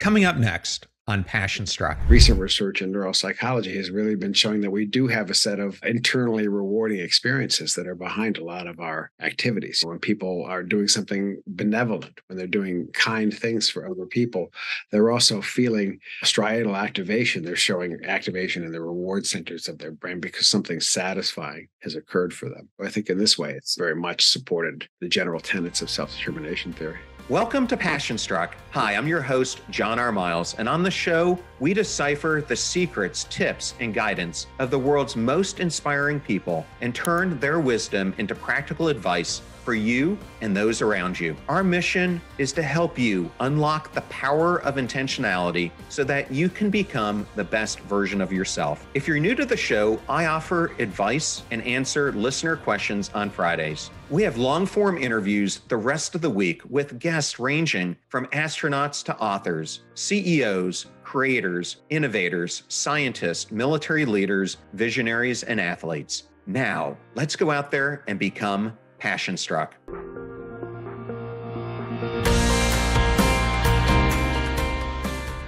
Coming up next on Passion Struck. Recent research in neuropsychology has really been showing that we do have a set of internally rewarding experiences that are behind a lot of our activities. When people are doing something benevolent, when they're doing kind things for other people, they're also feeling striatal activation. They're showing activation in the reward centers of their brain because something satisfying has occurred for them. I think in this way, it's very much supported the general tenets of self-determination theory. Welcome to Passion Struck. Hi, I'm your host, John R. Miles, and on the show, we decipher the secrets, tips, and guidance of the world's most inspiring people and turn their wisdom into practical advice for you and those around you. Our mission is to help you unlock the power of intentionality so that you can become the best version of yourself. If you're new to the show, I offer advice and answer listener questions on Fridays. We have long-form interviews the rest of the week with guests ranging from astronauts to authors, CEOs, creators, innovators, scientists, military leaders, visionaries, and athletes. Now, let's go out there and become Passion Struck.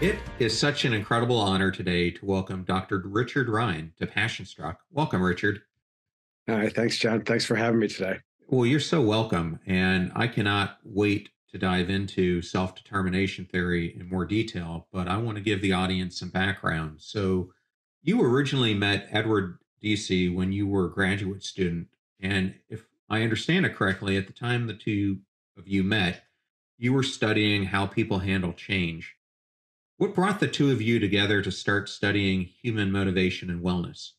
It is such an incredible honor today to welcome Dr. Richard Ryan to Passion Struck. Welcome, Richard. All right. Thanks, John. Thanks for having me today. Well, you're so welcome. And I cannot wait to dive into self-determination theory in more detail, but I want to give the audience some background. So you originally met Edward Deci when you were a graduate student. And if I understand it correctly, at the time the two of you met, you were studying how people handle change. What brought the two of you together to start studying human motivation and wellness?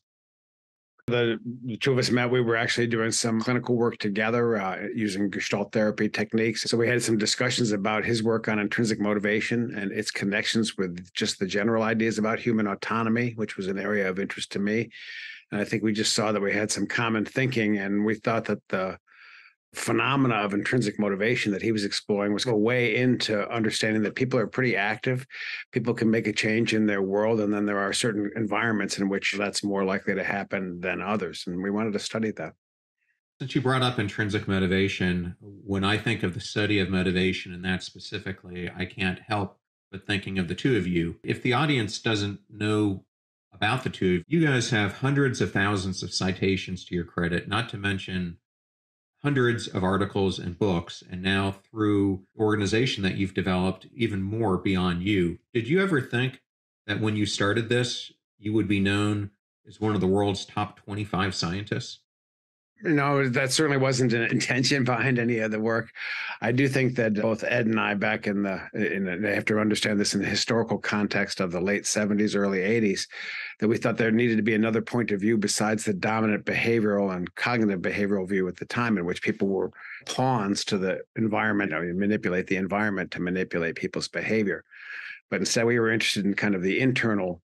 The two of us met, we were actually doing some clinical work together using Gestalt therapy techniques. So we had some discussions about his work on intrinsic motivation and its connections with just the general ideas about human autonomy, which was an area of interest to me. And I think we just saw that we had some common thinking, and we thought that the phenomena of intrinsic motivation that he was exploring was a way into understanding that people are pretty active. People can make a change in their world, and then there are certain environments in which that's more likely to happen than others. And we wanted to study that. Since you brought up intrinsic motivation, when I think of the study of motivation and that specifically, I can't help but thinking of the two of you. If the audience doesn't know about the two of you, you guys have hundreds of thousands of citations to your credit, not to mention hundreds of articles and books, and now through organization that you've developed, even more beyond you. Did you ever think that when you started this, you would be known as one of the world's top 25 scientists? No, that certainly wasn't an intention behind any of the work. I do think that both Ed and I back in they have to understand this in the historical context of the late 70s, early 80s, that we thought there needed to be another point of view besides the dominant behavioral and cognitive behavioral view at the time, in which people were pawns to the environment. I mean, manipulate the environment to manipulate people's behavior. But instead, we were interested in kind of the internal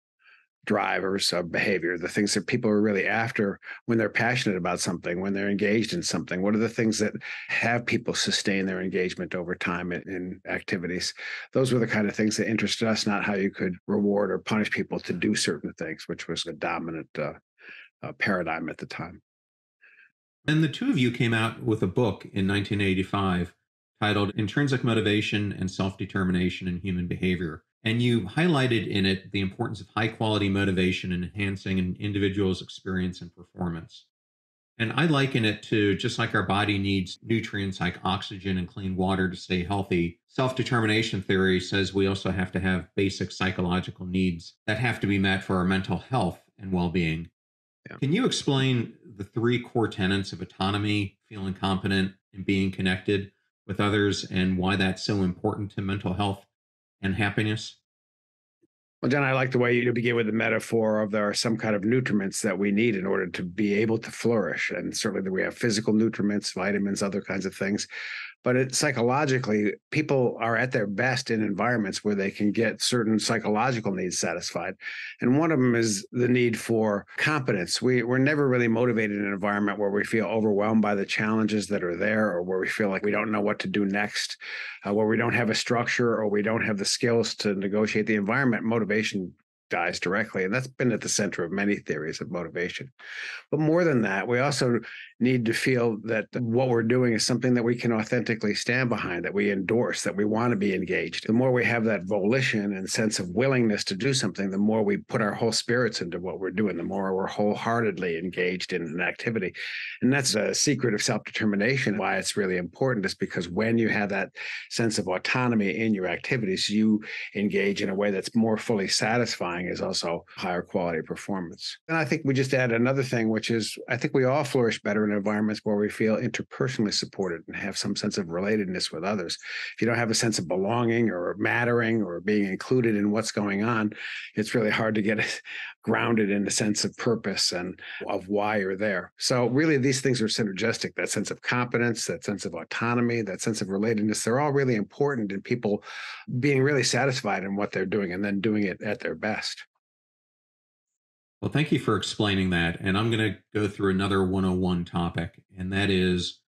drivers of behavior, the things that people are really after when they're passionate about something, when they're engaged in something. What are the things that have people sustain their engagement over time in activities? Those were the kind of things that interested us, not how you could reward or punish people to do certain things, which was the dominant paradigm at the time. And the two of you came out with a book in 1985 titled Intrinsic Motivation and Self-Determination in Human Behavior. And you highlighted in it the importance of high-quality motivation in enhancing an individual's experience and performance. And I liken it to, just like our body needs nutrients like oxygen and clean water to stay healthy, self-determination theory says we also have to have basic psychological needs that have to be met for our mental health and well-being. Yeah. Can you explain the three core tenets of autonomy, feeling competent, and being connected with others, and why that's so important to mental health and happiness? Well, John, I like the way you begin with the metaphor of there are some kind of nutriments that we need in order to be able to flourish. And certainly that we have physical nutriments, vitamins, other kinds of things. But psychologically, people are at their best in environments where they can get certain psychological needs satisfied. And one of them is the need for competence. We're never really motivated in an environment where we feel overwhelmed by the challenges that are there, or where we feel like we don't know what to do next, where we don't have a structure, or we don't have the skills to negotiate the environment. Motivation dies directly. And that's been at the center of many theories of motivation. But more than that, we also need to feel that what we're doing is something that we can authentically stand behind, that we endorse, that we want to be engaged. The more we have that volition and sense of willingness to do something, the more we put our whole spirits into what we're doing, the more we're wholeheartedly engaged in an activity. And that's a secret of self-determination. Why it's really important is because when you have that sense of autonomy in your activities, you engage in a way that's more fully satisfying, is also higher quality performance. And I think we just add another thing, which is I think we all flourish better in environments where we feel interpersonally supported and have some sense of relatedness with others. If you don't have a sense of belonging or mattering or being included in what's going on, it's really hard to get grounded in a sense of purpose and of why you're there. So really, these things are synergistic. That sense of competence, that sense of autonomy, that sense of relatedness, they're all really important in people being really satisfied in what they're doing and then doing it at their best. Well, thank you for explaining that. And I'm going to go through another 101 topic, and that is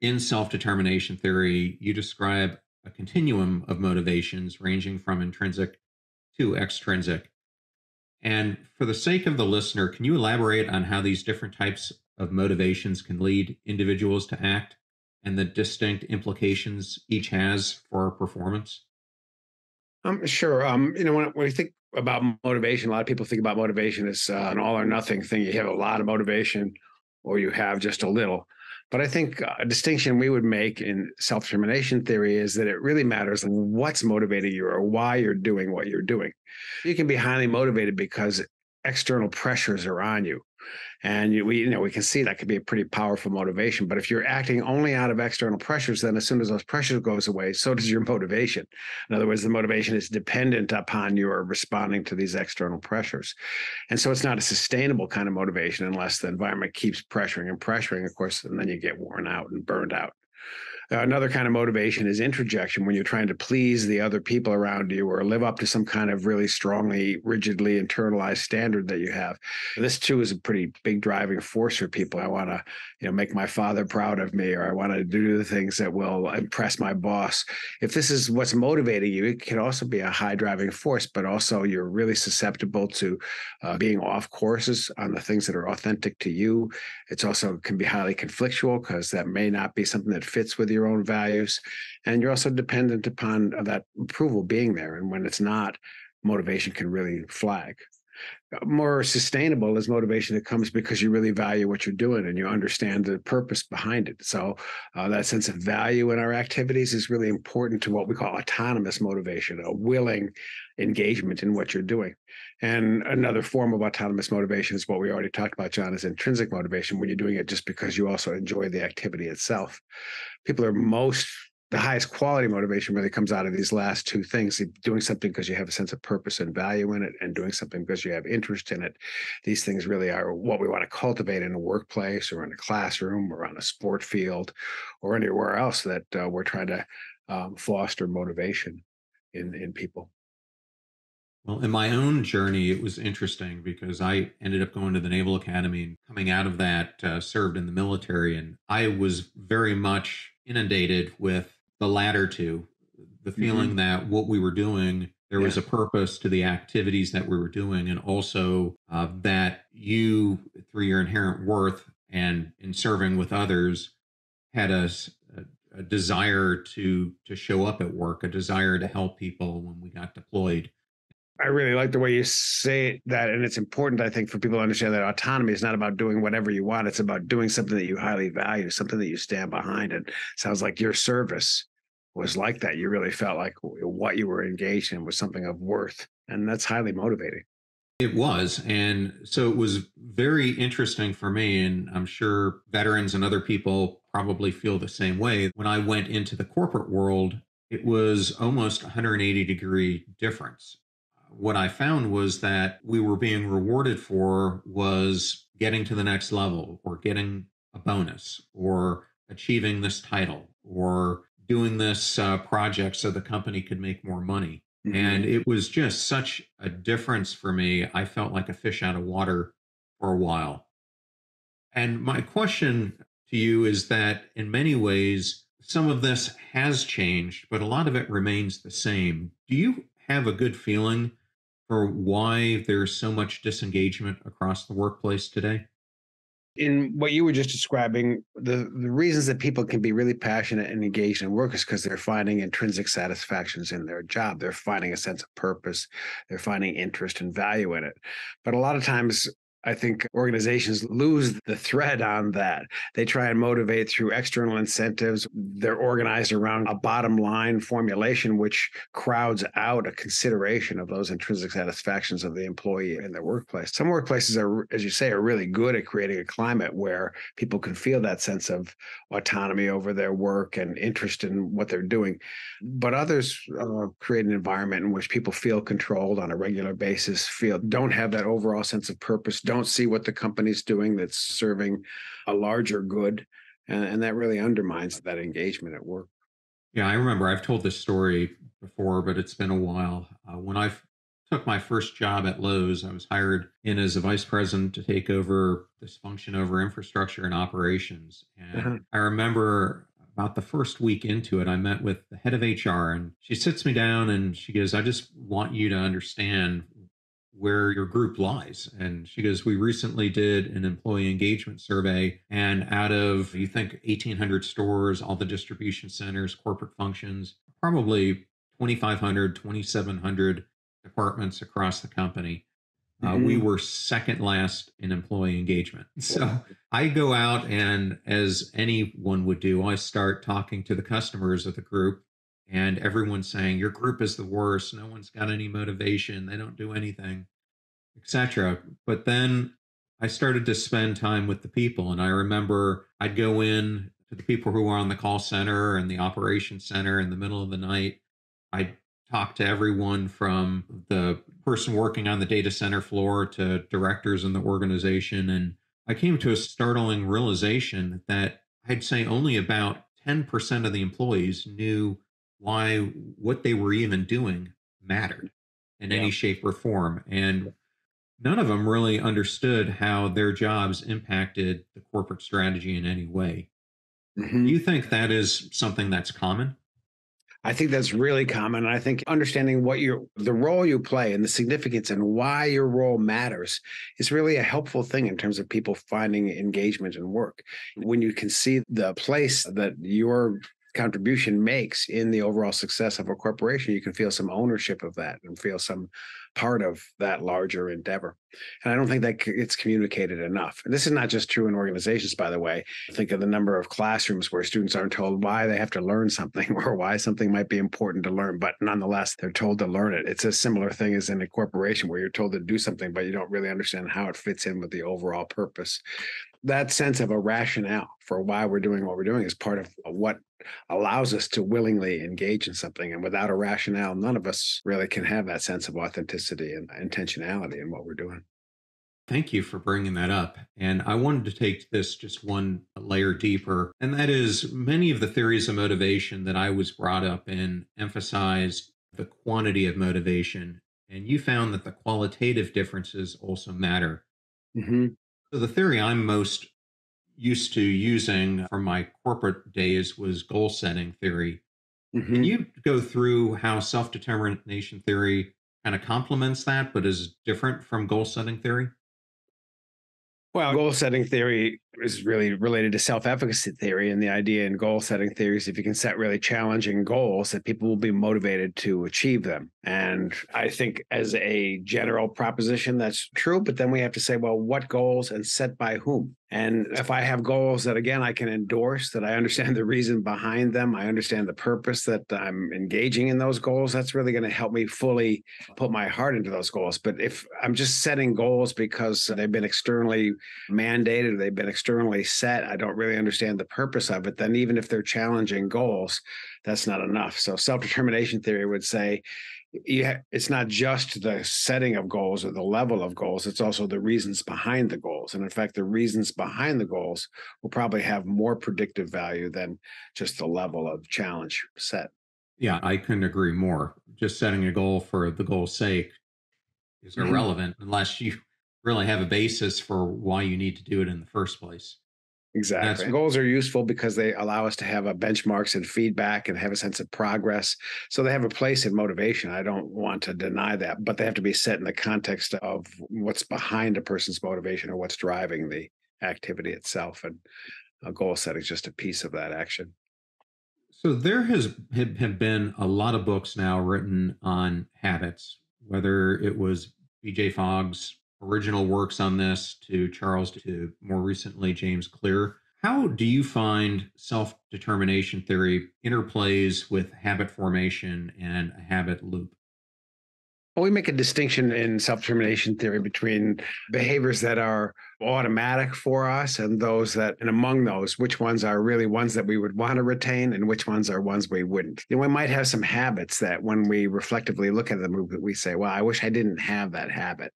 in self-determination theory, you describe a continuum of motivations ranging from intrinsic to extrinsic. And for the sake of the listener, can you elaborate on how these different types of motivations can lead individuals to act and the distinct implications each has for performance? Sure. When we think about motivation, a lot of people think about motivation as an all or nothing thing. You have a lot of motivation or you have just a little. But I think a distinction we would make in self-determination theory is that it really matters what's motivating you or why you're doing what you're doing. You can be highly motivated because external pressures are on you. And we can see that could be a pretty powerful motivation. But if you're acting only out of external pressures, then as soon as those pressures goes away, so does your motivation. In other words, the motivation is dependent upon your responding to these external pressures. And so it's not a sustainable kind of motivation unless the environment keeps pressuring, of course, and then you get worn out and burned out. Another kind of motivation is introjection, when you're trying to please the other people around you or live up to some kind of really strongly, rigidly internalized standard that you have. This, too, is a pretty big driving force for people. I want to, make my father proud of me, or I want to do the things that will impress my boss. If this is what's motivating you, it can also be a high driving force, but also you're really susceptible to being off courses on the things that are authentic to you. It's also can be highly conflictual because that may not be something that fits with your own values. And you're also dependent upon that approval being there. And when it's not, motivation can really flag. More sustainable is motivation that comes because you really value what you're doing and you understand the purpose behind it. So that sense of value in our activities is really important to what we call autonomous motivation, a willing engagement in what you're doing. And another form of autonomous motivation is what we already talked about, John, is intrinsic motivation, when you're doing it just because you also enjoy the activity itself. The highest quality motivation really comes out of these last two things, doing something because you have a sense of purpose and value in it and doing something because you have interest in it. These things really are what we want to cultivate in a workplace or in a classroom or on a sport field or anywhere else that we're trying to foster motivation in people. Well, in my own journey, it was interesting because I ended up going to the Naval Academy and coming out of that, served in the military, and I was very much inundated with the latter two, the feeling that what we were doing, there was a purpose to the activities that we were doing, and also that you, through your inherent worth and in serving with others, had a desire to show up at work, a desire to help people when we got deployed. I really like the way you say that, and it's important, I think, for people to understand that autonomy is not about doing whatever you want. It's about doing something that you highly value, something that you stand behind. And it sounds like your service was like that. You really felt like what you were engaged in was something of worth, and that's highly motivating. It was, and so it was very interesting for me, and I'm sure veterans and other people probably feel the same way. When I went into the corporate world, it was almost 180-degree difference. What I found was that we were being rewarded for was getting to the next level or getting a bonus or achieving this title or doing this project so the company could make more money. And it was just such a difference for me. I felt like a fish out of water for a while. And my question to you is that in many ways, some of this has changed, but a lot of it remains the same. Do you have a good feeling for why there's so much disengagement across the workplace today? In what you were just describing, the reasons that people can be really passionate and engaged in work is because they're finding intrinsic satisfactions in their job. They're finding a sense of purpose. They're finding interest and value in it. But a lot of times, I think organizations lose the thread on that. They try and motivate through external incentives. They're organized around a bottom line formulation, which crowds out a consideration of those intrinsic satisfactions of the employee in their workplace. Some workplaces are, as you say, are really good at creating a climate where people can feel that sense of autonomy over their work and interest in what they're doing. But others create an environment in which people feel controlled on a regular basis, don't have that overall sense of purpose, don't see what the company's doing that's serving a larger good. And that really undermines that engagement at work. Yeah, I remember I've told this story before, but it's been a while. When I took my first job at Lowe's, I was hired in as a vice president to take over this function over infrastructure and operations. And I remember about the first week into it, I met with the head of HR, and she sits me down and she goes, I just want you to understand where your group lies. And she goes, we recently did an employee engagement survey, and out of, you think, 1,800 stores, all the distribution centers, corporate functions, probably 2,500, 2,700 departments across the company, we were second last in employee engagement. So I go out and, as anyone would do, I start talking to the customers of the group. And everyone's saying, your group is the worst. No one's got any motivation. They don't do anything, etc. But then I started to spend time with the people. And I remember I'd go in to the people who were on the call center and the operations center in the middle of the night. I'd talk to everyone from the person working on the data center floor to directors in the organization. And I came to a startling realization that I'd say only about 10% of the employees knew why what they were even doing mattered in any shape or form. And none of them really understood how their jobs impacted the corporate strategy in any way. Do you think that is something that's common? I think that's really common. I think understanding what the role you play and the significance and why your role matters is really a helpful thing in terms of people finding engagement in work. When you can see the place that your contribution makes in the overall success of a corporation, you can feel some ownership of that and feel some part of that larger endeavor. And I don't think that it's communicated enough. And this is not just true in organizations, by the way. Think of the number of classrooms where students aren't told why they have to learn something or why something might be important to learn, but nonetheless, they're told to learn it. It's a similar thing as in a corporation where you're told to do something, but you don't really understand how it fits in with the overall purpose. That sense of a rationale for why we're doing what we're doing is part of what allows us to willingly engage in something. And without a rationale, none of us really can have that sense of authenticity and intentionality in what we're doing. Thank you for bringing that up. And I wanted to take this just one layer deeper. And that is, many of the theories of motivation that I was brought up in emphasized the quantity of motivation. And you found that the qualitative differences also matter. So the theory I'm most used to using from my corporate days was goal setting theory. Can you go through how self-determination theory kind of complements that, but is different from goal setting theory? Well, goal setting theory is really related to self-efficacy theory. And the idea in goal setting theory is if you can set really challenging goals, that people will be motivated to achieve them. And I think as a general proposition, that's true. But then we have to say, well, what goals and set by whom? And if I have goals that, again, I can endorse, that I understand the reason behind them, I understand the purpose that I'm engaging in those goals, that's really going to help me fully put my heart into those goals. But if I'm just setting goals because they've been externally mandated, or they've been externally set, I don't really understand the purpose of it, then even if they're challenging goals, that's not enough. So self-determination theory would say, it's not just the setting of goals or the level of goals, it's also the reasons behind the goals. And in fact, the reasons behind the goals will probably have more predictive value than just the level of challenge set. Yeah, I couldn't agree more. Just setting a goal for the goal's sake is irrelevant unless you really have a basis for why you need to do it in the first place. Exactly. That's right. Goals are useful because they allow us to have benchmarks and feedback and have a sense of progress. So they have a place in motivation. I don't want to deny that, but they have to be set in the context of what's behind a person's motivation or what's driving the activity itself. And a goal setting is just a piece of that action. So there have been a lot of books now written on habits, whether it was B.J. Fogg's original works on this to Charles to more recently James Clear. How do you find self-determination theory interplays with habit formation and a habit loop? Well, we make a distinction in self-determination theory between behaviors that are automatic for us and those that, and among those, which ones are really ones that we would want to retain and which ones are ones we wouldn't. You know, we might have some habits that when we reflectively look at the movement, we say, well, I wish I didn't have that habit.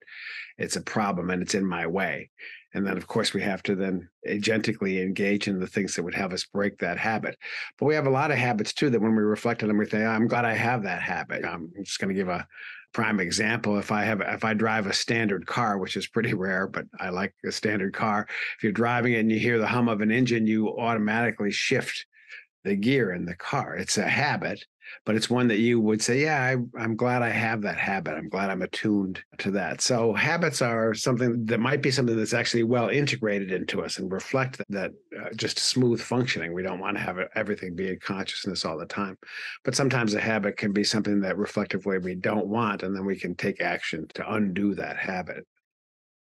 It's a problem and it's in my way. And then, of course, we have to then agentically engage in the things that would have us break that habit. But we have a lot of habits, too, that when we reflect on them, we think, oh, I'm glad I have that habit. I'm just going to give a prime example. If I drive a standard car, which is pretty rare, but I like a standard car, if you're driving it and you hear the hum of an engine, you automatically shift the gear in the car. It's a habit, but it's one that you would say, yeah, I'm glad I have that habit. I'm glad I'm attuned to that. So habits are something that might be something that's actually well integrated into us and reflect that just smooth functioning. We don't want to have everything be in consciousness all the time. But sometimes a habit can be something that reflectively we don't want, and then we can take action to undo that habit.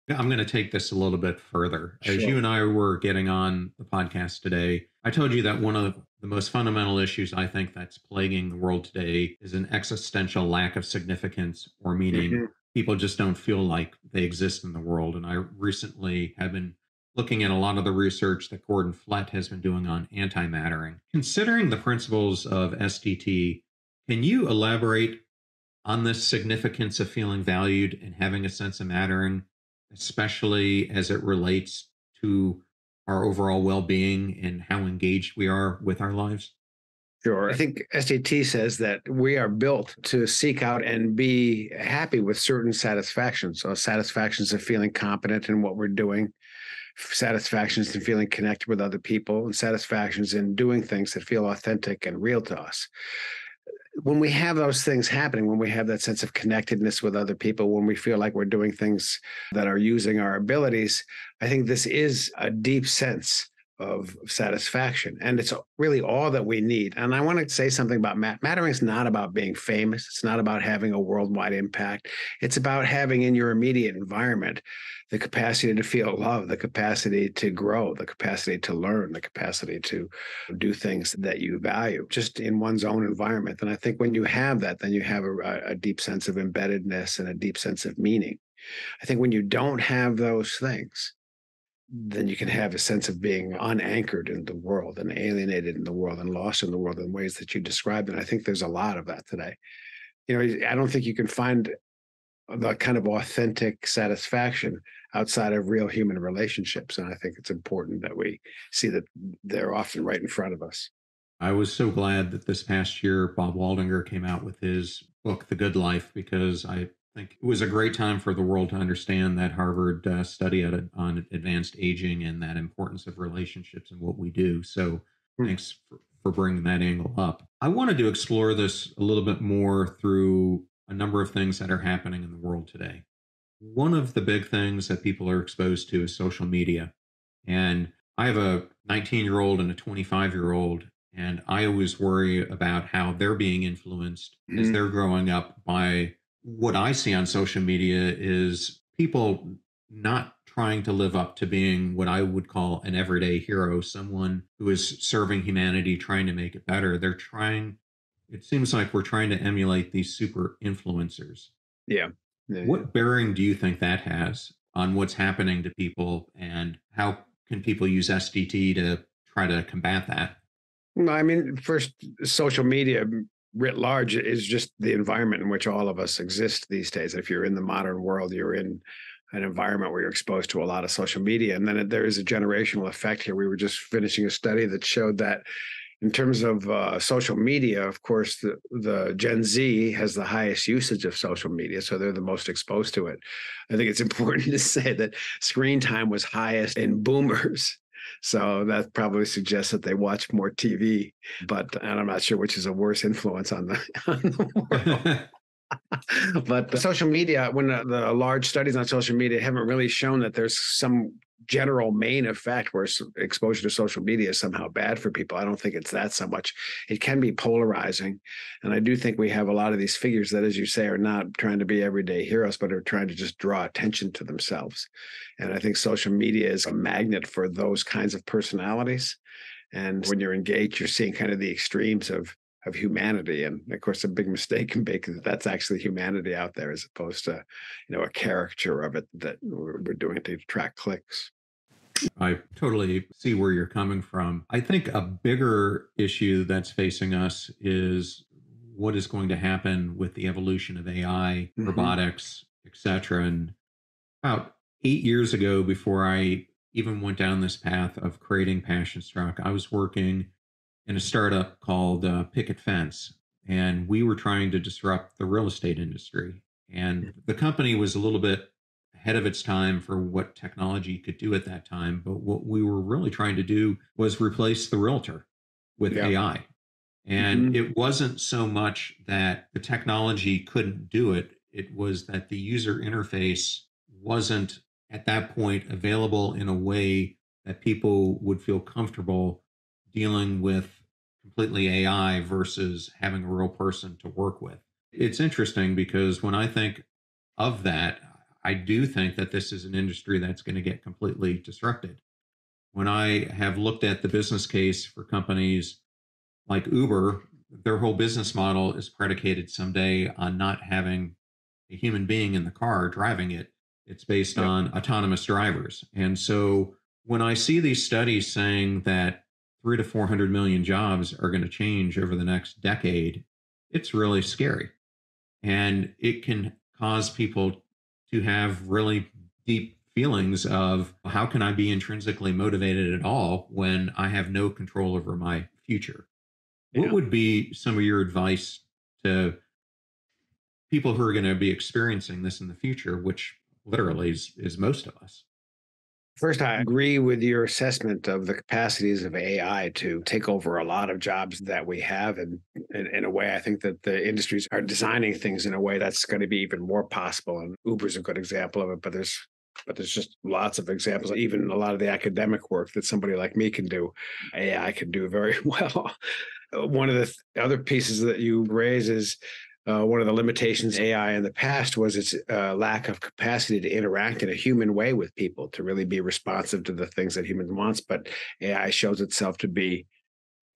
I'm going to take this a little bit further. Sure. As you and I were getting on the podcast today, I told you that one of the most fundamental issues I think that's plaguing the world today is an existential lack of significance or meaning. Mm-hmm. People just don't feel like they exist in the world. And I recently have been looking at a lot of the research that Gordon Flett has been doing on antimattering. Considering the principles of SDT, can you elaborate on the significance of feeling valued and having a sense of mattering, especially as it relates to our overall well-being and how engaged we are with our lives? Sure. I think SDT says that we are built to seek out and be happy with certain satisfactions. So satisfactions of feeling competent in what we're doing, satisfactions in feeling connected with other people, and satisfactions in doing things that feel authentic and real to us. When we have those things happening, when we have that sense of connectedness with other people, when we feel like we're doing things that are using our abilities, I think this is a deep sense of satisfaction. And it's really all that we need. And I want to say something about mattering is not about being famous. It's not about having a worldwide impact. It's about having in your immediate environment the capacity to feel love, the capacity to grow, the capacity to learn, the capacity to do things that you value just in one's own environment. And I think when you have that, then you have a deep sense of embeddedness and a deep sense of meaning. I think when you don't have those things, then you can have a sense of being unanchored in the world and alienated in the world and lost in the world in ways that you described. And I think there's a lot of that today. You know, I don't think you can find the kind of authentic satisfaction outside of real human relationships. And I think it's important that we see that they're often right in front of us. I was so glad that this past year, Bob Waldinger came out with his book, The Good Life, because I think it was a great time for the world to understand that Harvard study on advanced aging and that importance of relationships and what we do. So thanks for bringing that angle up. I wanted to explore this a little bit more through a number of things that are happening in the world today. One of the big things that people are exposed to is social media. And I have a 19-year-old and a 25-year-old, and I always worry about how they're being influenced as they're growing up by what I see on social media is people not trying to live up to being what I would call an everyday hero, someone who is serving humanity, trying to make it better. It seems like we're trying to emulate these super influencers. Yeah. What bearing do you think that has on what's happening to people, and how can people use SDT to try to combat that? No, I mean, first, social media writ large is just the environment in which all of us exist these days. If you're in the modern world, you're in an environment where you're exposed to a lot of social media. And then there is a generational effect here. We were just finishing a study that showed that in terms of social media, of course, the Gen Z has the highest usage of social media, so they're the most exposed to it. I think it's important to say that screen time was highest in boomers So that probably suggests that they watch more TV, and I'm not sure which is a worse influence on the world. But social media, when the large studies on social media haven't really shown that there's some general main effect where exposure to social media is somehow bad for people. I don't think it's that so much. It can be polarizing. And I do think we have a lot of these figures that, as you say, are not trying to be everyday heroes, but are trying to just draw attention to themselves. And I think social media is a magnet for those kinds of personalities. And when you're engaged, you're seeing kind of the extremes of humanity. And of course, a big mistake can be that that's actually humanity out there, as opposed to, a caricature of it that we're doing to attract clicks. I totally see where you're coming from. I think a bigger issue that's facing us is what is going to happen with the evolution of AI, robotics, et cetera. And about 8 years ago, before I even went down this path of creating Passion Struck, I was working in a startup called Picket Fence, and we were trying to disrupt the real estate industry. And the company was a little bit ahead of its time for what technology could do at that time. But what we were really trying to do was replace the realtor with AI. And it wasn't so much that the technology couldn't do it. It was that the user interface wasn't at that point available in a way that people would feel comfortable dealing with completely AI versus having a real person to work with. It's interesting because when I think of that, I do think that this is an industry that's going to get completely disrupted. When I have looked at the business case for companies like Uber, their whole business model is predicated someday on not having a human being in the car driving it. It's based on autonomous drivers. And so when I see these studies saying that 300 to 400 million jobs are going to change over the next decade, it's really scary. And it can cause people to have really deep feelings of, how can I be intrinsically motivated at all when I have no control over my future? Yeah. What would be some of your advice to people who are going to be experiencing this in the future, which literally is most of us? First, I agree with your assessment of the capacities of AI to take over a lot of jobs that we have. And in a way, I think that the industries are designing things in a way that's going to be even more possible. And Uber's a good example of it, but there's just lots of examples. Even a lot of the academic work that somebody like me can do, AI can do very well. One of the other pieces that you raise is one of the limitations of AI in the past was its lack of capacity to interact in a human way with people, to really be responsive to the things that humans want. But AI shows itself to be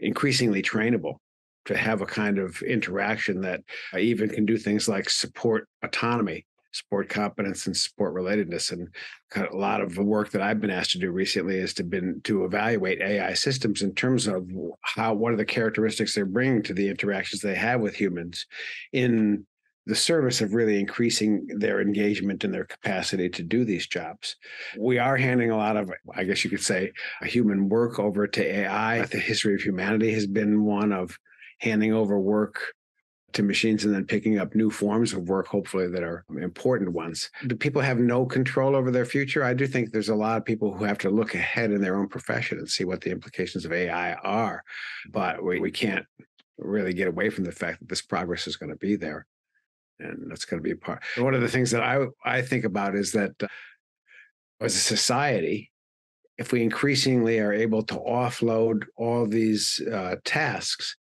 increasingly trainable, to have a kind of interaction that even can do things like support autonomy, support competence, and support relatedness. And a lot of the work that I've been asked to do recently is to evaluate AI systems in terms of what are the characteristics they're bringing to the interactions they have with humans in the service of really increasing their engagement and their capacity to do these jobs. We are handing a lot of, I guess you could say, human work over to AI. The history of humanity has been one of handing over work to machines and then picking up new forms of work, hopefully, that are important ones. Do people have no control over their future? I do think there's a lot of people who have to look ahead in their own profession and see what the implications of AI are. But we can't really get away from the fact that this progress is going to be there. And that's going to be a part. One of the things that I think about is that as a society, if we increasingly are able to offload all these tasks,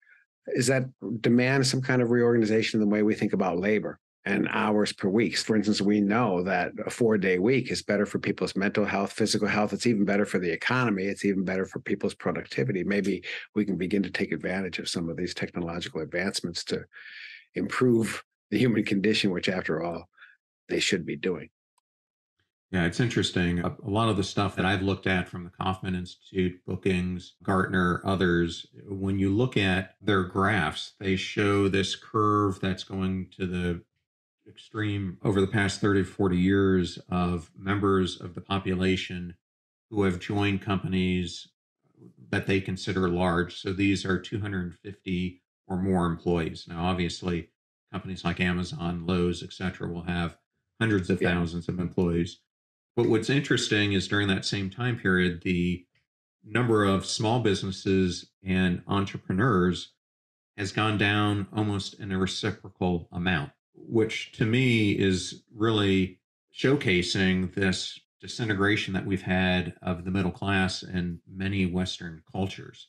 is that demand some kind of reorganization in the way we think about labor and hours per week. For instance, we know that a 4-day week is better for people's mental health, physical health. It's even better for the economy. It's even better for people's productivity. Maybe we can begin to take advantage of some of these technological advancements to improve the human condition, which after all, they should be doing. Yeah, it's interesting. A lot of the stuff that I've looked at from the Kauffman Institute, Bookings, Gartner, others, when you look at their graphs, they show this curve that's going to the extreme over the past 30, 40 years of members of the population who have joined companies that they consider large. So these are 250 or more employees. Now, obviously, companies like Amazon, Lowe's, et cetera, will have hundreds of thousands of employees. But what's interesting is during that same time period, the number of small businesses and entrepreneurs has gone down almost in a reciprocal amount, which to me is really showcasing this disintegration that we've had of the middle class in many Western cultures.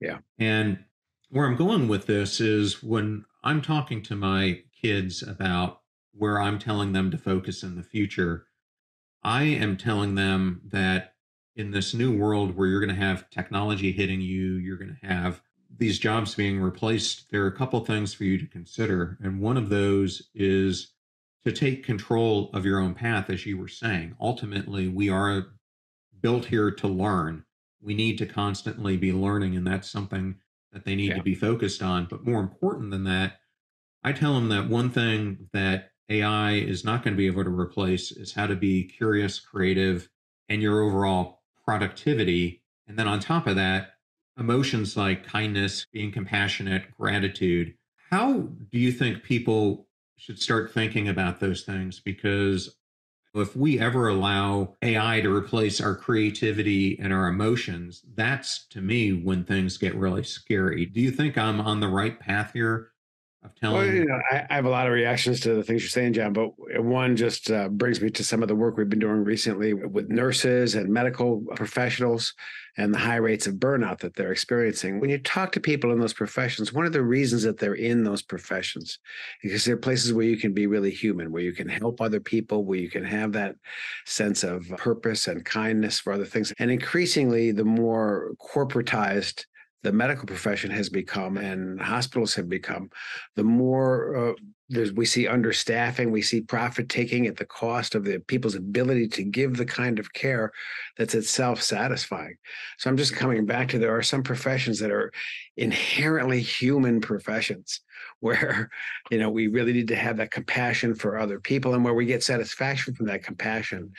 Yeah. And where I'm going with this is when I'm talking to my kids about where I'm telling them to focus in the future, I am telling them that in this new world where you're going to have technology hitting you, you're going to have these jobs being replaced, there are a couple of things for you to consider. And one of those is to take control of your own path, as you were saying. Ultimately, we are built here to learn. We need to constantly be learning, and that's something that they need to be focused on. But more important than that, I tell them that one thing that AI is not going to be able to replace is how to be curious, creative, and your overall productivity. And then on top of that, emotions like kindness, being compassionate, gratitude. How do you think people should start thinking about those things? Because if we ever allow AI to replace our creativity and our emotions, that's to me when things get really scary. Do you think I'm on the right path here? Well, you know, I have a lot of reactions to the things you're saying, John, but one just brings me to some of the work we've been doing recently with nurses and medical professionals and the high rates of burnout that they're experiencing. When you talk to people in those professions, one of the reasons that they're in those professions is because they're places where you can be really human, where you can help other people, where you can have that sense of purpose and kindness for other things. And increasingly, the more corporatized the medical profession has become and hospitals have become, the more we see understaffing, we see profit taking at the cost of the people's ability to give the kind of care that's itself satisfying. So I'm just coming back to there are some professions that are inherently human professions where, you know, we really need to have that compassion for other people and where we get satisfaction from that compassion.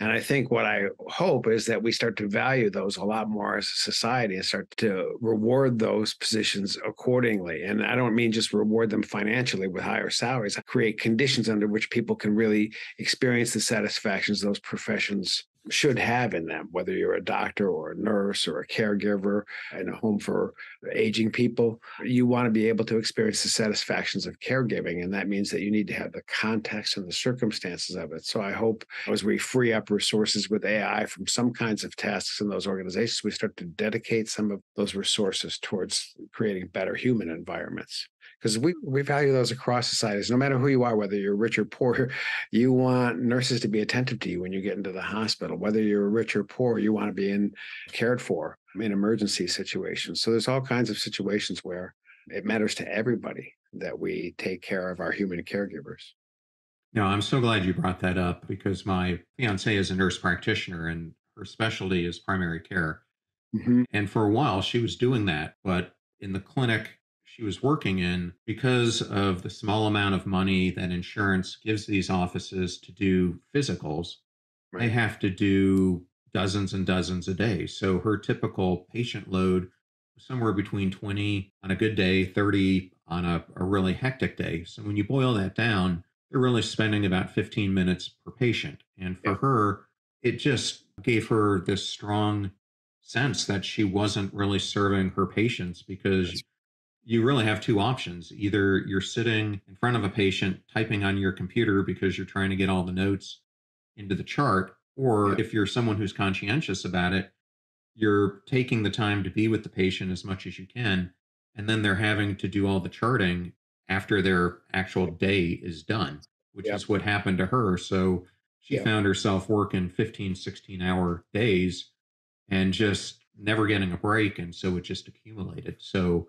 And I think what I hope is that we start to value those a lot more as a society and start to reward those positions accordingly. And I don't mean just reward them financially with higher salaries, create conditions under which people can really experience the satisfactions those professions should have in them, whether you're a doctor or a nurse or a caregiver in a home for aging people. You want to be able to experience the satisfactions of caregiving, and that means that you need to have the context and the circumstances of it. So I hope as we free up resources with AI from some kinds of tasks in those organizations, we start to dedicate some of those resources towards creating better human environments. Because we value those across societies, no matter who you are, whether you're rich or poor, you want nurses to be attentive to you when you get into the hospital. Whether you're rich or poor, you want to be cared for in emergency situations. So there's all kinds of situations where it matters to everybody that we take care of our human caregivers. No, I'm so glad you brought that up because my fiance is a nurse practitioner and her specialty is primary care. Mm-hmm. And for a while she was doing that, but in the clinic she was working in, because of the small amount of money that insurance gives these offices to do physicals, right, they have to do dozens and dozens a day. So her typical patient load was somewhere between 20 on a good day, 30 on a really hectic day. So when you boil that down, they're really spending about 15 minutes per patient. And for her, it just gave her this strong sense that she wasn't really serving her patients because you really have two options. Either you're sitting in front of a patient typing on your computer because you're trying to get all the notes into the chart, or if you're someone who's conscientious about it, you're taking the time to be with the patient as much as you can. And then they're having to do all the charting after their actual day is done, which is what happened to her. So she found herself working 15, 16-hour days and just never getting a break. And so it just accumulated. So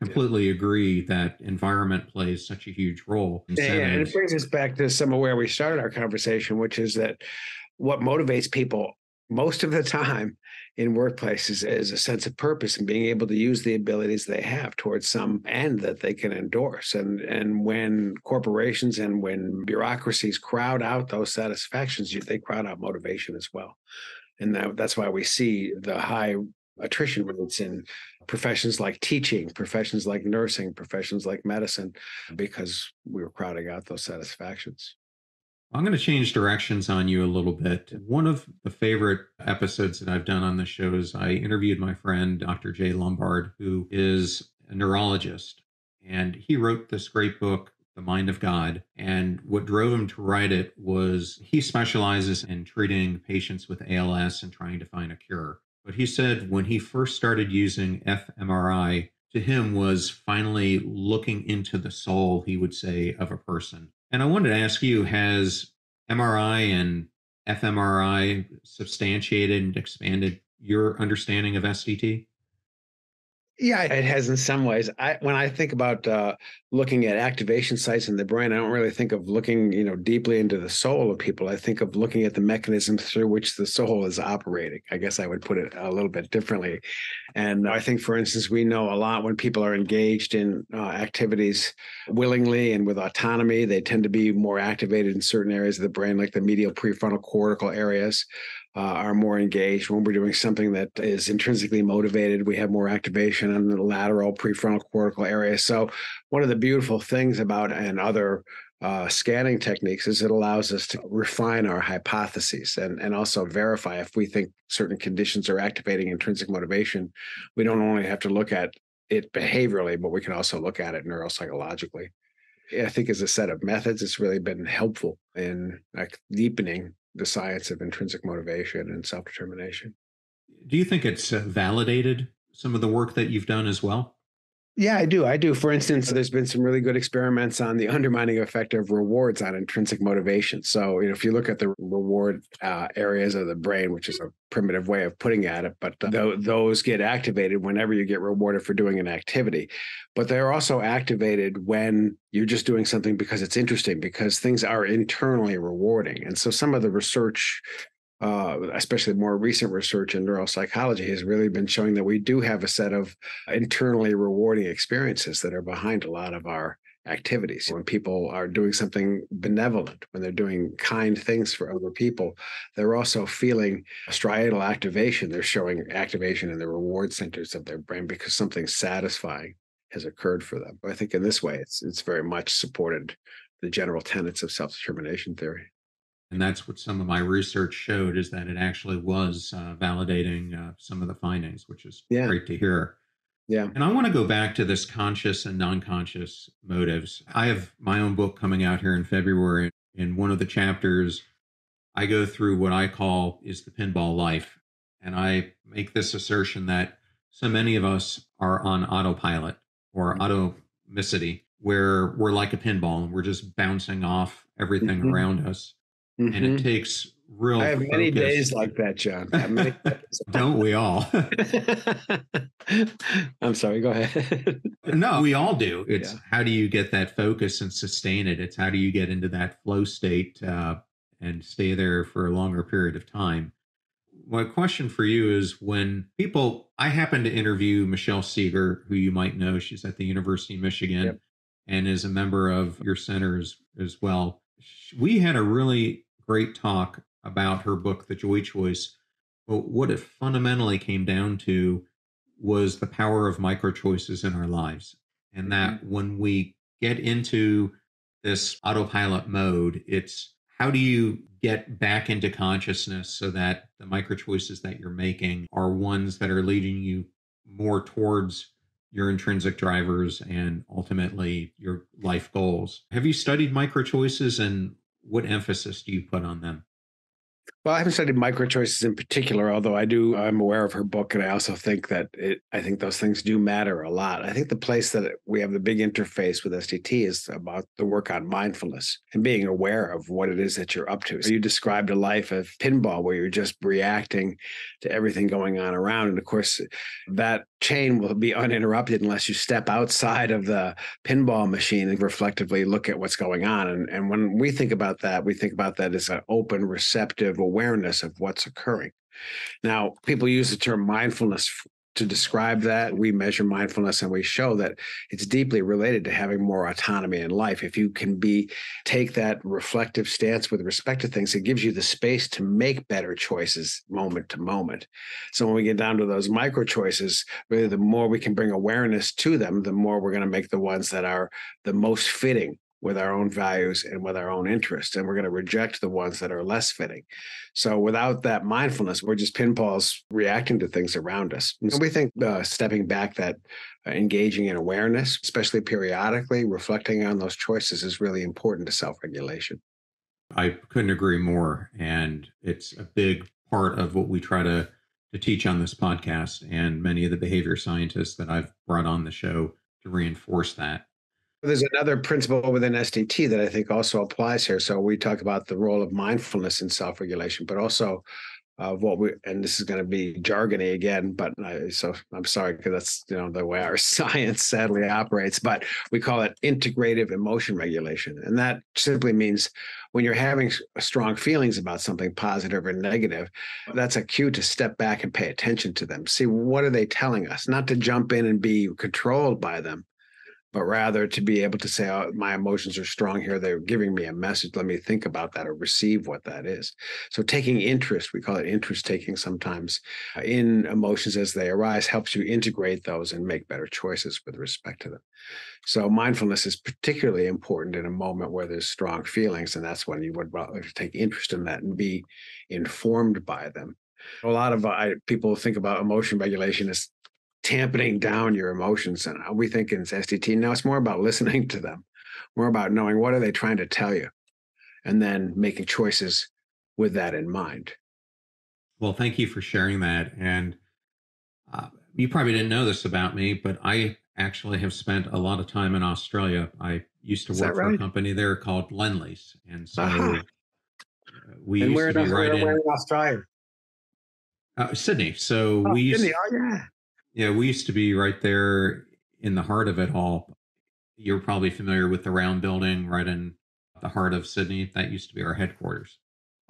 completely agree that environment plays such a huge role. And it brings us back to some of where we started our conversation, which is that what motivates people most of the time in workplaces is a sense of purpose and being able to use the abilities they have towards some end that they can endorse. And when corporations and when bureaucracies crowd out those satisfactions, they crowd out motivation as well. And that's why we see the high attrition rates in professions like teaching, professions like nursing, professions like medicine, because we were crowding out those satisfactions. I'm going to change directions on you a little bit. One of the favorite episodes that I've done on the show is I interviewed my friend, Dr. Jay Lombard, who is a neurologist, and he wrote this great book, The Mind of God. And what drove him to write it was he specializes in treating patients with ALS and trying to find a cure. But he said when he first started using fMRI, to him was finally looking into the soul, he would say, of a person. And I wanted to ask you, has MRI and fMRI substantiated and expanded your understanding of SDT? Yeah, it has in some ways. When I think about looking at activation sites in the brain, I don't really think of looking, deeply into the soul of people. I think of looking at the mechanism through which the soul is operating. I guess I would put it a little bit differently. And I think, for instance, we know a lot when people are engaged in activities willingly and with autonomy, they tend to be more activated in certain areas of the brain, like the medial prefrontal cortical areas. Are more engaged. When we're doing something that is intrinsically motivated, we have more activation in the lateral prefrontal cortical area. So one of the beautiful things about and other scanning techniques is it allows us to refine our hypotheses and also verify if we think certain conditions are activating intrinsic motivation. We don't only have to look at it behaviorally, but we can also look at it neuropsychologically. I think as a set of methods, it's really been helpful in deepening the science of intrinsic motivation and self-determination. Do you think it's validated some of the work that you've done as well? Yeah, I do. For instance, there's been some really good experiments on the undermining effect of rewards on intrinsic motivation. So if you look at the reward areas of the brain, which is a primitive way of putting at it, but those get activated whenever you get rewarded for doing an activity. But they're also activated when you're just doing something because it's interesting, because things are internally rewarding. And so some of the research, especially more recent research in neuropsychology, has really been showing that we do have a set of internally rewarding experiences that are behind a lot of our activities. When people are doing something benevolent, when they're doing kind things for other people, they're also feeling striatal activation. They're showing activation in the reward centers of their brain because something satisfying has occurred for them. But I think in this way, it's very much supported the general tenets of self-determination theory. And that's what some of my research showed, is that it actually was validating some of the findings, which is great to hear. Yeah. And I want to go back to this conscious and non-conscious motives. I have my own book coming out here in February. In one of the chapters, I go through what I call is the pinball life. And I make this assertion that so many of us are on autopilot or automicity, where we're like a pinball and we're just bouncing off everything around us. Mm-hmm. And it takes real I have focus. Many days like that, John. Don't we all? I'm sorry, go ahead. No, we all do. It's how do you get that focus and sustain it? It's how do you get into that flow state and stay there for a longer period of time? My question for you is when people, I happen to interview Michelle Seeger, who you might know, she's at the University of Michigan and is a member of your center as well. We had a really great talk about her book, The Joy Choice, but what it fundamentally came down to was the power of micro choices in our lives. And that when we get into this autopilot mode, it's how do you get back into consciousness so that the micro choices that you're making are ones that are leading you more towards your intrinsic drivers and ultimately your life goals. Have you studied micro choices and what emphasis do you put on them? Well, I haven't studied micro choices in particular, although I'm aware of her book. And I also think that I think those things do matter a lot. I think the place that we have the big interface with SDT is about the work on mindfulness and being aware of what it is that you're up to. So you described a life of pinball where you're just reacting to everything going on around. And of course, that chain will be uninterrupted unless you step outside of the pinball machine and reflectively look at what's going on. And when we think about that, as an open, receptive awareness of what's occurring. Now, people use the term mindfulness to describe that. We measure mindfulness and we show that it's deeply related to having more autonomy in life. If you can take that reflective stance with respect to things, it gives you the space to make better choices moment to moment. So when we get down to those micro choices, really the more we can bring awareness to them, the more we're going to make the ones that are the most fitting with our own values and with our own interests, and we're going to reject the ones that are less fitting. So without that mindfulness, we're just pinballs reacting to things around us. And so we think stepping back, that engaging in awareness, especially periodically, reflecting on those choices is really important to self-regulation. I couldn't agree more. And it's a big part of what we try to teach on this podcast, and many of the behavior scientists that I've brought on the show to reinforce that. There's another principle within SDT that I think also applies here. So we talk about the role of mindfulness in self-regulation, but also and this is going to be jargony again, but I'm sorry, because that's the way our science sadly operates, but we call it integrative emotion regulation. And that simply means when you're having strong feelings about something, positive or negative, that's a cue to step back and pay attention to them. See, what are they telling us? Not to jump in and be controlled by them, but rather to be able to say, oh, my emotions are strong here. They're giving me a message. Let me think about that or receive what that is. So taking interest, we call it interest taking sometimes, in emotions as they arise, helps you integrate those and make better choices with respect to them. So mindfulness is particularly important in a moment where there's strong feelings, and that's when you would take interest in that and be informed by them. A lot of people think about emotion regulation as tamping down your emotions, and we think in SDT now it's more about listening to them, more about knowing what are they trying to tell you, and then making choices with that in mind. Well, thank you for sharing that. And you probably didn't know this about me, but I actually have spent a lot of time in Australia. I used to work for a company there called Lendlease, and so we're in Australia, Sydney. So we used to be right there in the heart of it all. You're probably familiar with the round building right in the heart of Sydney. That used to be our headquarters.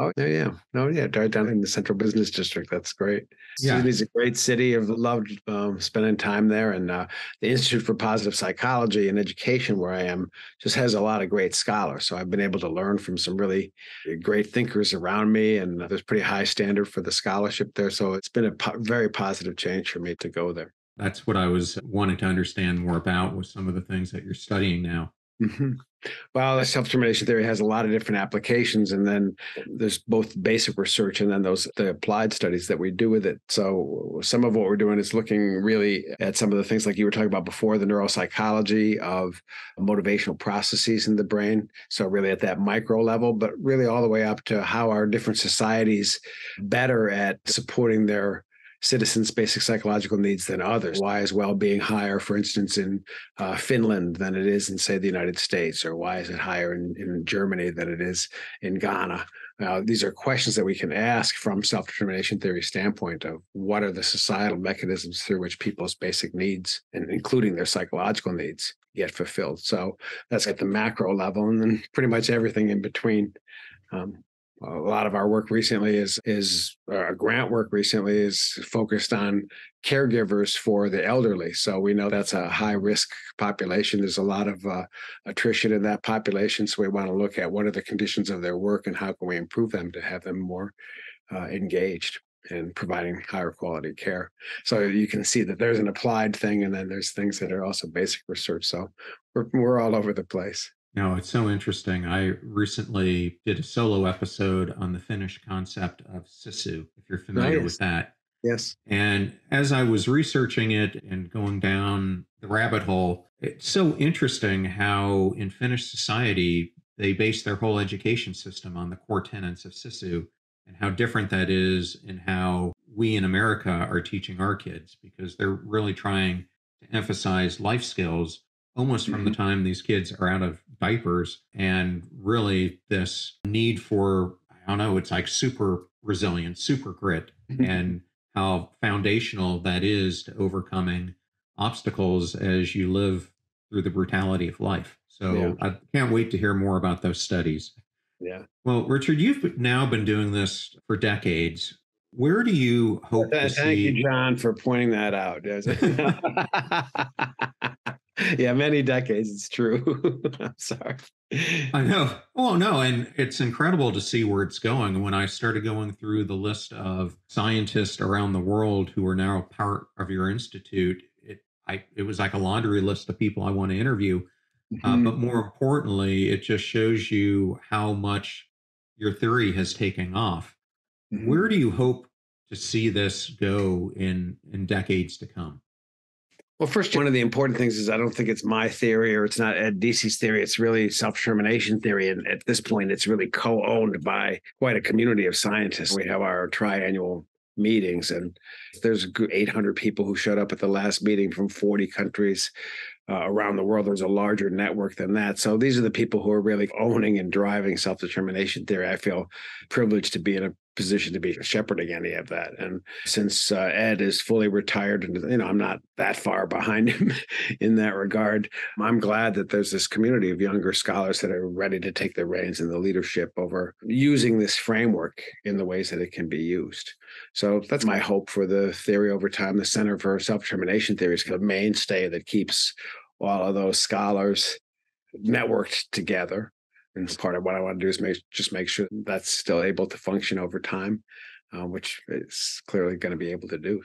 Oh, yeah. No, yeah. Right down in the central business district. That's great. Yeah. Sydney's a great city. I've loved spending time there. And the Institute for Positive Psychology and Education, where I am, just has a lot of great scholars. So I've been able to learn from some really great thinkers around me. And there's pretty high standard for the scholarship there. So it's been a very positive change for me to go there. That's what I was wanting to understand more about, with some of the things that you're studying now. Mm-hmm. Well, the self-determination theory has a lot of different applications, and then there's both basic research and then the applied studies that we do with it. So some of what we're doing is looking really at some of the things like you were talking about before, the neuropsychology of motivational processes in the brain. So really at that micro level, but really all the way up to how our different societies better at supporting their citizens' basic psychological needs than others. Why is well-being higher, for instance, in Finland than it is in, say, the United States? Or why is it higher in Germany than it is in Ghana? These are questions that we can ask from self-determination theory standpoint of what are the societal mechanisms through which people's basic needs, and including their psychological needs, get fulfilled. So that's at the macro level, and then pretty much everything in between. A lot of our work recently is focused on caregivers for the elderly. So we know that's a high risk population. There's a lot of attrition in that population. So we want to look at what are the conditions of their work and how can we improve them to have them more engaged and providing higher quality care. So you can see that there's an applied thing, and then there's things that are also basic research. So we're all over the place. No, it's so interesting. I recently did a solo episode on the Finnish concept of Sisu, if you're familiar with that. Yes. And as I was researching it and going down the rabbit hole, it's so interesting how in Finnish society, they base their whole education system on the core tenets of Sisu, and how different that is in how we in America are teaching our kids, because they're really trying to emphasize life skills almost from the time these kids are out of diapers, and really this need for, it's like super resilience, super grit, and how foundational that is to overcoming obstacles as you live through the brutality of life. So yeah. I can't wait to hear more about those studies. Yeah. Well, Richard, you've now been doing this for decades. Where do you hope to see? Thank you, John, for pointing that out. Yeah, many decades. It's true. I'm sorry. I know. Oh, no. And it's incredible to see where it's going. When I started going through the list of scientists around the world who are now part of your institute, it was like a laundry list of people I want to interview. But more importantly, it just shows you how much your theory has taken off. Mm-hmm. Where do you hope to see this go in decades to come? Well, first, one of the important things is I don't think it's my theory or it's not Ed Deci's theory. It's really self-determination theory. And at this point, it's really co-owned by quite a community of scientists. We have our triannual meetings, and there's 800 people who showed up at the last meeting from 40 countries around the world. There's a larger network than that. So these are the people who are really owning and driving self-determination theory. I feel privileged to be in a position to be shepherding any of that. And since Ed is fully retired, and I'm not that far behind him in that regard, I'm glad that there's this community of younger scholars that are ready to take the reins and the leadership over using this framework in the ways that it can be used. So that's my hope for the theory over time. The Center for Self-Determination Theory is the mainstay that keeps all of those scholars networked together. And part of what I want to do is make sure that's still able to function over time, which it's clearly going to be able to do.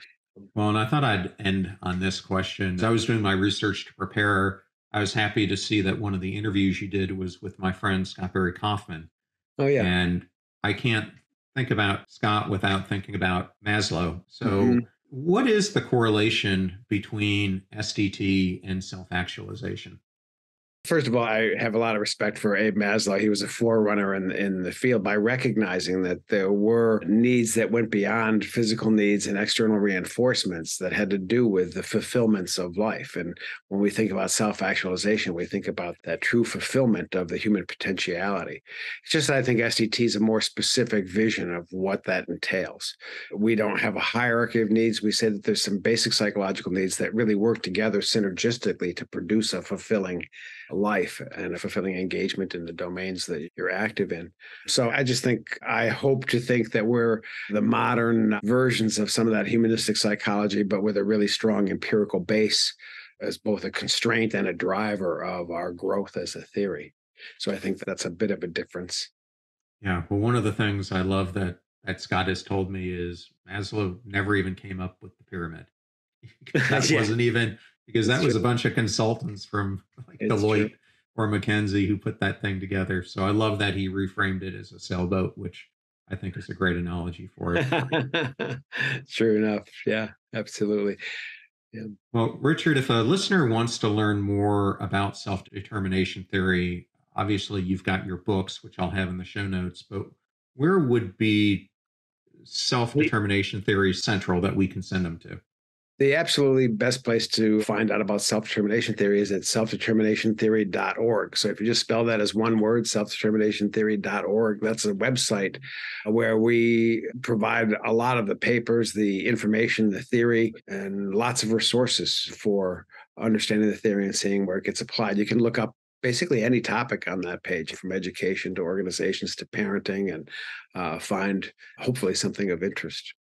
Well, and I thought I'd end on this question. As I was doing my research to prepare, I was happy to see that one of the interviews you did was with my friend, Scott Barry Kaufman. Oh, yeah. And I can't think about Scott without thinking about Maslow. So what is the correlation between SDT and self-actualization? First of all, I have a lot of respect for Abe Maslow. He was a forerunner in the field by recognizing that there were needs that went beyond physical needs and external reinforcements that had to do with the fulfillments of life. And when we think about self-actualization, we think about that true fulfillment of the human potentiality. It's just that I think SDT is a more specific vision of what that entails. We don't have a hierarchy of needs. We say that there's some basic psychological needs that really work together synergistically to produce a fulfilling life and a fulfilling engagement in the domains that you're active in. So I hope to think that we're the modern versions of some of that humanistic psychology, but with a really strong empirical base as both a constraint and a driver of our growth as a theory. So I think that's a bit of a difference. Yeah. Well, one of the things I love that Scott has told me is Maslow never even came up with the pyramid. That wasn't even... Because that was a bunch of consultants from Deloitte or McKinsey who put that thing together. So I love that he reframed it as a sailboat, which I think is a great analogy for it. True enough. Yeah, absolutely. Yeah. Well, Richard, if a listener wants to learn more about self-determination theory, obviously you've got your books, which I'll have in the show notes, but where would be self-determination theory central that we can send them to? The absolutely best place to find out about self-determination theory is at selfdeterminationtheory.org. So if you just spell that as one word, selfdeterminationtheory.org, that's a website where we provide a lot of the papers, the information, the theory, and lots of resources for understanding the theory and seeing where it gets applied. You can look up basically any topic on that page, from education to organizations to parenting, and find hopefully something of interest.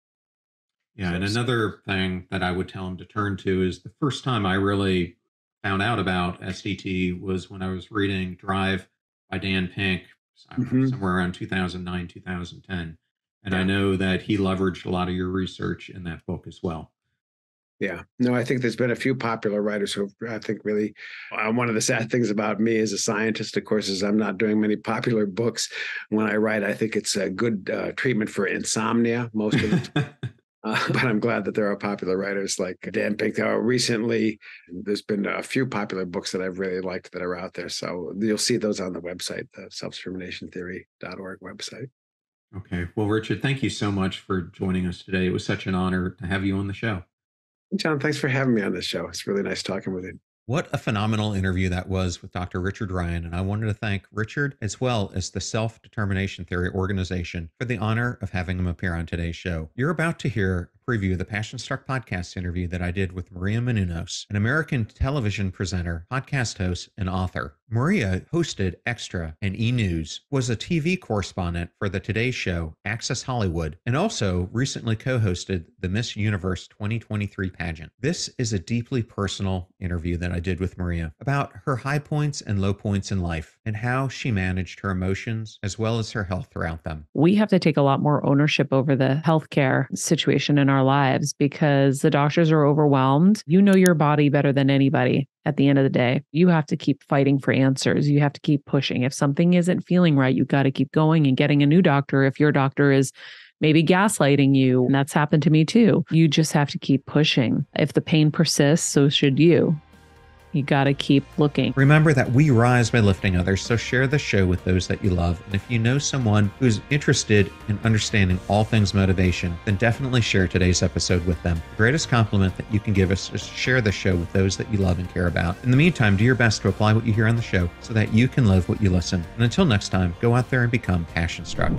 Yeah, and another thing that I would tell them to turn to is the first time I really found out about SDT was when I was reading Drive by Dan Pink, somewhere around 2009, 2010. And I know that he leveraged a lot of your research in that book as well. Yeah. No, I think there's been a few popular writers who I think really, one of the sad things about me as a scientist, of course, is I'm not doing many popular books. When I write, I think it's a good treatment for insomnia, most of the time. But I'm glad that there are popular writers like Dan Pink. Recently, there's been a few popular books that I've really liked that are out there. So you'll see those on the website, the selfdeterminationtheory.org website. Okay. Well, Richard, thank you so much for joining us today. It was such an honor to have you on the show. John, thanks for having me on the show. It's really nice talking with you. What a phenomenal interview that was with Dr. Richard Ryan. And I wanted to thank Richard as well as the Self-Determination Theory organization for the honor of having him appear on today's show. You're about to hear a preview of the Passion Struck podcast interview that I did with Maria Menounos, an American television presenter, podcast host, and author. Maria hosted Extra and E! News, was a TV correspondent for the Today Show, Access Hollywood, and also recently co-hosted the Miss Universe 2023 pageant. This is a deeply personal interview that I did with Maria about her high points and low points in life and how she managed her emotions as well as her health throughout them. We have to take a lot more ownership over the healthcare situation in our our lives because the doctors are overwhelmed. You know your body better than anybody. At the end of the day, you have to keep fighting for answers. You have to keep pushing. If something isn't feeling right, you got to keep going and getting a new doctor. If your doctor is maybe gaslighting you, and that's happened to me too, you just have to keep pushing. If the pain persists, so should you. You got to keep looking. Remember that we rise by lifting others, so share the show with those that you love. And if you know someone who's interested in understanding all things motivation, then definitely share today's episode with them. The greatest compliment that you can give us is to share the show with those that you love and care about. In the meantime, do your best to apply what you hear on the show so that you can live what you listen. And until next time, go out there and become passion struck.